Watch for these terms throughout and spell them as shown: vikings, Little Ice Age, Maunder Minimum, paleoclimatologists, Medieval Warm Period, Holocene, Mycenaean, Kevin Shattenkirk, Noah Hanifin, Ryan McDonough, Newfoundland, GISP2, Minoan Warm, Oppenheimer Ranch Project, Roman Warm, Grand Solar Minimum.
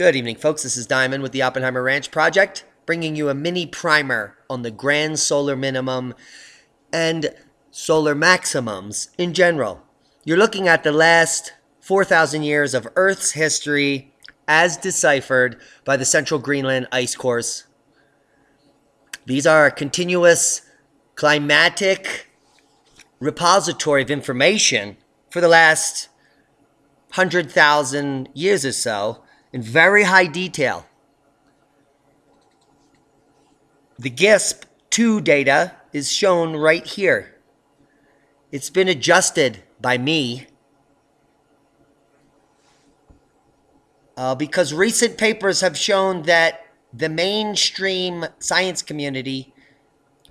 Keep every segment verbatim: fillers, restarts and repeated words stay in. Good evening, folks. This is Diamond with the Oppenheimer Ranch Project, bringing you a mini primer on the grand solar minimum and solar maximums in general. You're looking at the last four thousand years of Earth's history as deciphered by the central Greenland ice cores. These are continuous climatic repository of information for the last one hundred thousand years or so in very high detail. The GISP two data is shown right here. It's been adjusted by me uh, because recent papers have shown that the mainstream science community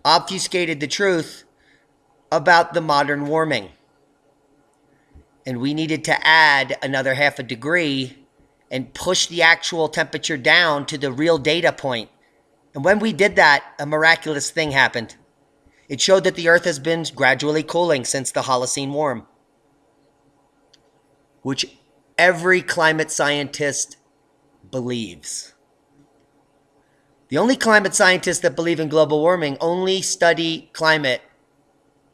obfuscated the truth about the modern warming. And we needed to add another half a degree and push the actual temperature down to the real data point. And when we did that, a miraculous thing happened. It showed that the Earth has been gradually cooling since the Holocene warm, which every climate scientist believes. The only climate scientists that believe in global warming only study climate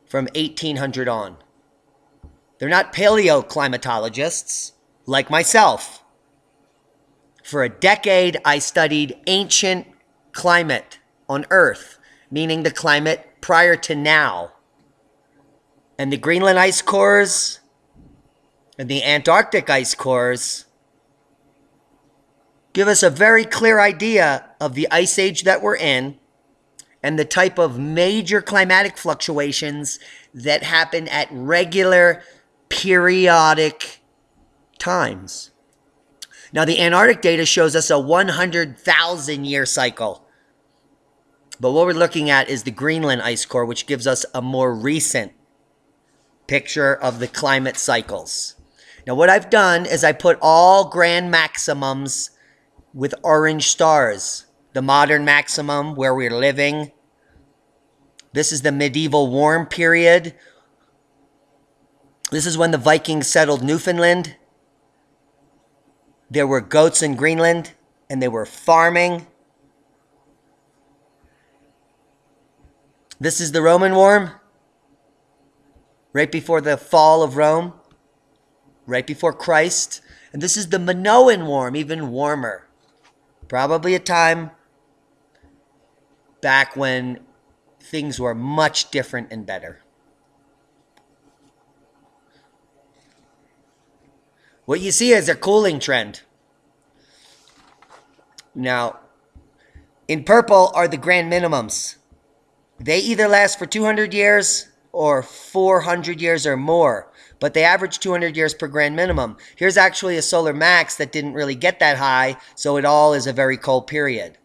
from eighteen hundred on. They're not paleoclimatologists like myself. For a decade, I studied ancient climate on Earth, meaning the climate prior to now. And the Greenland ice cores and the Antarctic ice cores give us a very clear idea of the ice age that we're in and the type of major climatic fluctuations that happen at regular periodic times. Now, the Antarctic data shows us a one hundred thousand year cycle. But what we're looking at is the Greenland ice core, which gives us a more recent picture of the climate cycles. Now, what I've done is I put all grand maximums with orange stars. The modern maximum where we're living. This is the medieval warm period. This is when the Vikings settled Newfoundland. There were goats in Greenland and they were farming. This is the Roman warm, right before the fall of Rome, right before Christ. And this is the Minoan warm, even warmer. Probably a time back when things were much different and better. What you see is a cooling trend. Now, in purple are the grand minimums. They either last for two hundred years or four hundred years or more, but they average two hundred years per grand minimum. Here's actually a solar max that didn't really get that high, so it all is a very cold period.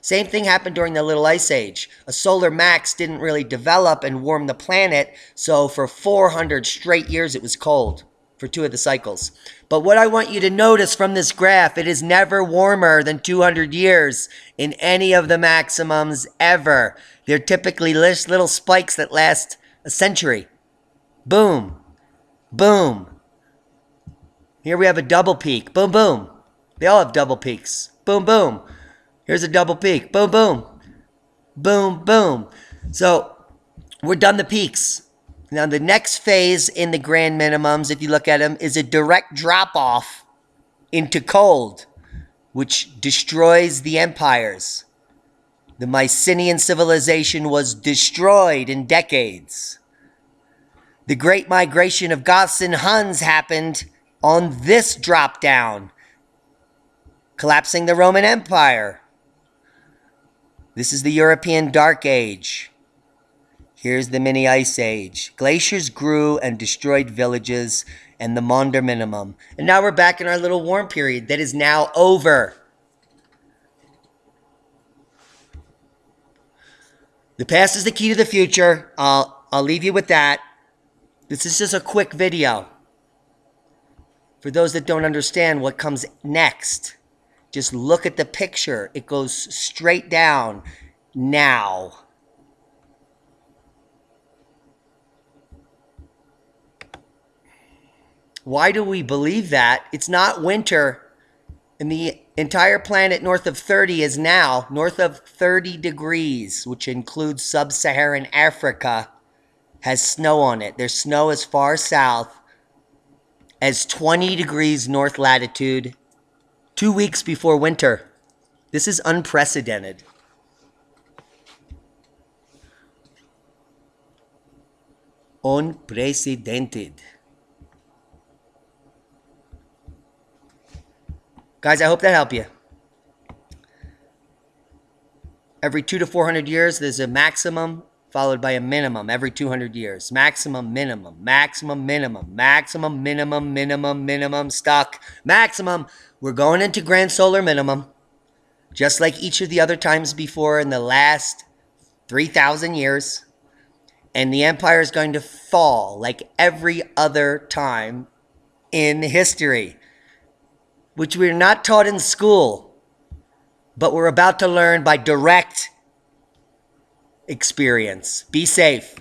Same thing happened during the Little Ice Age. A solar max didn't really develop and warm the planet, so for four hundred straight years it was cold for two of the cycles. But what I want you to notice from this graph, it is never warmer than two hundred years in any of the maximums ever. They're typically little spikes that last a century. Boom. Boom. Here we have a double peak. Boom, boom. They all have double peaks. Boom, boom. Here's a double peak. Boom, boom. Boom, boom. So we're done the peaks. Now the next phase in the grand minimums, if you look at them, is a direct drop-off into cold, which destroys the empires. The Mycenaean civilization was destroyed in decades. The great migration of Goths and Huns happened on this drop down, collapsing the Roman Empire. This is the European Dark Age. Here's the mini ice age. Glaciers grew and destroyed villages and the Maunder Minimum. And now we're back in our little warm period that is now over. The past is the key to the future. I'll, I'll leave you with that. This is just a quick video. For those that don't understand what comes next, just look at the picture. It goes straight down now. Why do we believe that? It's not winter And the entire planet north of thirty is now north of thirty degrees, which includes sub-Saharan Africa, has snow on it. There's snow as far south as twenty degrees north latitude, two weeks before winter. This is unprecedented. Unprecedented. Guys, I hope that helped you. Every two to four hundred years, there's a maximum followed by a minimum. Every two hundred years, maximum, minimum, maximum, minimum, maximum, minimum, minimum, minimum, stock, maximum. We're going into Grand Solar Minimum, just like each of the other times before in the last three thousand years, and the empire is going to fall like every other time in history, which we're not taught in school, but we're about to learn by direct experience. Be safe.